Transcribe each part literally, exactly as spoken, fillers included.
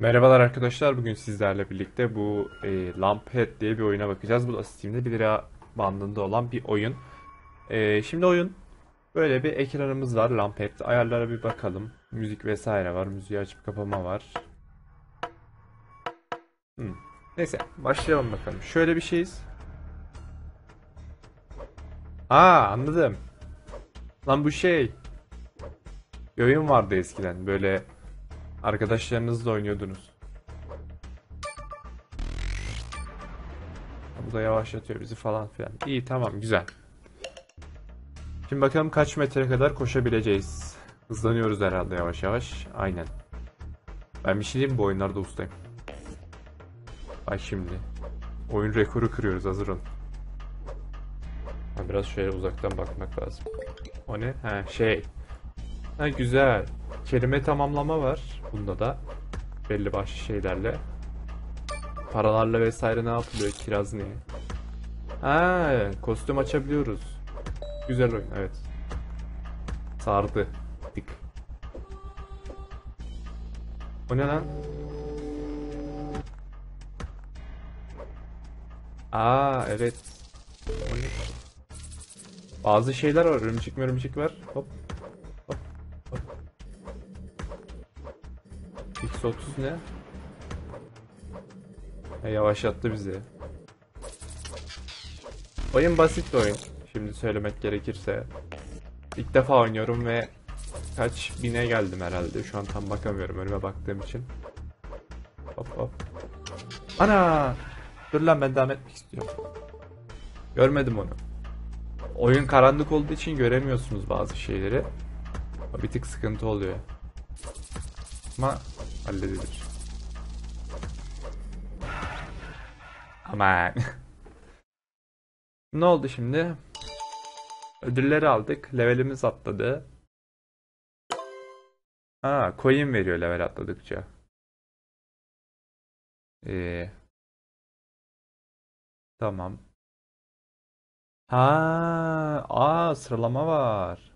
Merhabalar arkadaşlar, bugün sizlerle birlikte bu e, Lamp Head diye bir oyuna bakacağız. Bu da Steam'de bir lira bandında olan bir oyun. E, şimdi oyun, böyle bir ekranımız var. Lamp Head ayarlara bir bakalım. Müzik vesaire var, müziği açıp kapama var. Hmm. Neyse, başlayalım bakalım. Şöyle bir şeyiz. Aa, anladım. Lan bu şey. Bir oyun vardı eskiden, böyle arkadaşlarınızla oynuyordunuz. Bu da yavaşlatıyor bizi falan filan. İyi, tamam, güzel. Şimdi bakalım kaç metre kadar koşabileceğiz. Hızlanıyoruz herhalde yavaş yavaş. Aynen. Ben bir şey diyeyim mi, bu oyunlarda ustayım. Bak şimdi. Oyun rekoru kırıyoruz, hazır olun. Biraz şöyle uzaktan bakmak lazım. O ne? Ha, şey. Ha, güzel. Kelime tamamlama var. Bunda da belli başlı şeylerle. Paralarla vesaire ne yapılıyor? Kiraz ne? Ha, kostüm açabiliyoruz. Güzel oyun, evet. Sardı. Dik. O ne lan? Aa, evet. Bazı şeyler var. Örümcek örümcek var. Hop. otuz ne? Ya, yavaşlattı bizi. Oyun basit bir oyun. Şimdi söylemek gerekirse. İlk defa oynuyorum ve kaç bine geldim herhalde. Şu an tam bakamıyorum önüme baktığım için. Hop hop. Ana! Dur lan, ben devam etmek istiyorum. Görmedim onu. Oyun karanlık olduğu için göremiyorsunuz bazı şeyleri. Bir tık sıkıntı oluyor. Ama halledilir. Aman. Ne oldu şimdi? Ödülleri aldık. Levelimiz atladı. Aa, coin veriyor level atladıkça. Ee, tamam. Ha, aa, sıralama var.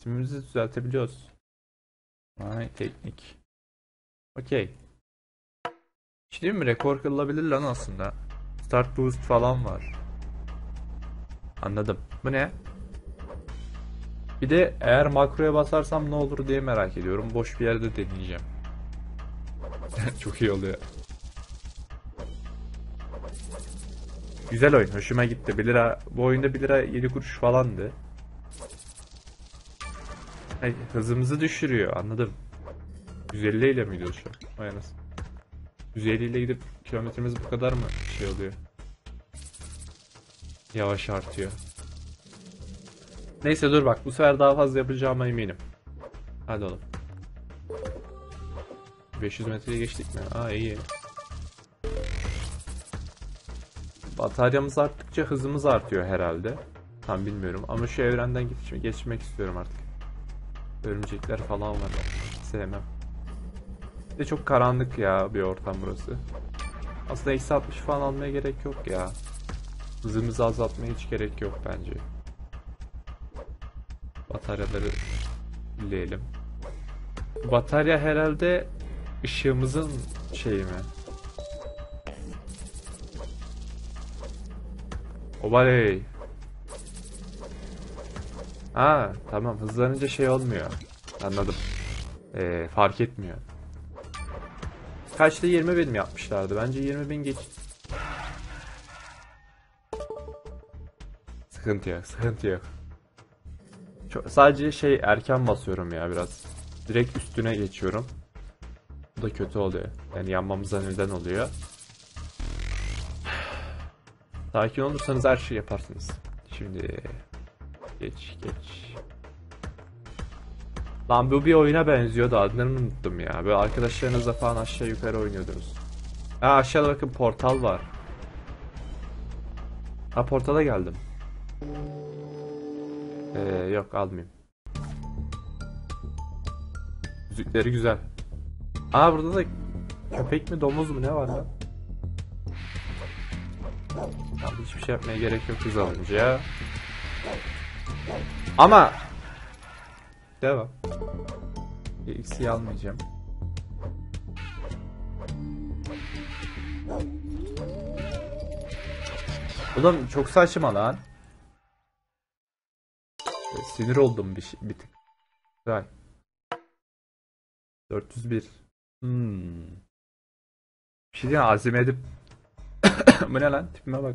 İsmimizi düzeltebiliyoruz. Ay, teknik. Okey. Şimdi mi rekor kırılabilir lan aslında. Start boost falan var. Anladım. Bu ne? Bir de eğer makroya basarsam ne olur diye merak ediyorum. Boş bir yerde deneyeceğim. Çok iyi oluyor. Güzel oyun. Hoşuma gitti. bir lira, bu oyunda bir lira yedi kuruş falandı. Hey, hızımızı düşürüyor. Anladım. yüz elli ile mi gidiyoruz şu an? Vay anasını. yüz elli ile gidip kilometremiz bu kadar mı şey oluyor? Yavaş artıyor. Neyse, dur bak, bu sefer daha fazla yapacağıma eminim. Hadi oğlum. beş yüz metreyi geçtik mi? Aa, iyi. Bataryamız arttıkça hızımız artıyor herhalde. Tam bilmiyorum ama şu evrenden geçmek, geçmek istiyorum artık. Örümcekler falan var. Sevmem. Bir de çok karanlık ya bir ortam burası. Aslında eksi altmış falan almaya gerek yok ya. Hızımızı azaltmaya hiç gerek yok bence. Bataryaları bileyelim. Batarya herhalde ışığımızın şeyi mi? Obaley. Ha, tamam, hızlanınca şey olmuyor. Anladım. Ee, fark etmiyor. Kaçta yirmi bin mi yapmışlardı? Bence yirmi bin geç. Sıkıntı yok, sıkıntı yok. Çok, sadece şey, erken basıyorum ya biraz. Direkt üstüne geçiyorum. Bu da kötü oluyor. Yani yanmamıza neden oluyor. Sakin olursanız her şeyi yaparsınız. Şimdi geç geç. Lan bu bir oyuna benziyordu, adlarını unuttum ya. Böyle arkadaşlarınızla falan aşağı yukarı oynuyordunuz. Ha, aşağıda bakın portal var. Ha, portala geldim. Ee, yok, almayayım. Müzikleri güzel. Aa, burada da köpek mi domuz mu ne var lan? Hiçbir şey yapmaya gerek yok hız alınca ya. Ama devam. Eksiği almayacağım. Oğlum çok saçma lan. Sinir oldum bir, şey, bir tık. Güzel. dört yüz bir. Hmm. Bir şey diyeyim, azim edip. Bu ne lan? Tipime bak.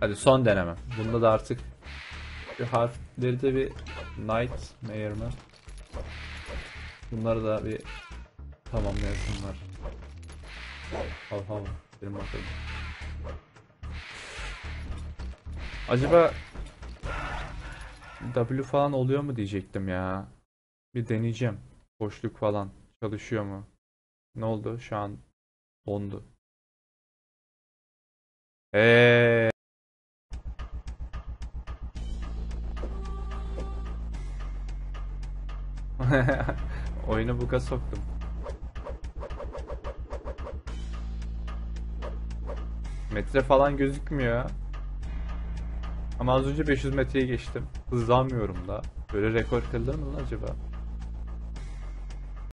Hadi son deneme. Bunda da artık bir harfleri de bir Nightmare mı? Bunları da bir tamamlayasınlar. Hav hav. Benim bakalım. Acaba W falan oluyor mu diyecektim ya. Bir deneyeceğim. Boşluk falan çalışıyor mu? Ne oldu? Şu an dondu. Eee. Oyunu buga soktum. Metre falan gözükmüyor. Ama az önce beş yüz metreyi geçtim. Hızlanmıyorum da. Böyle rekor kırılır mı lan acaba?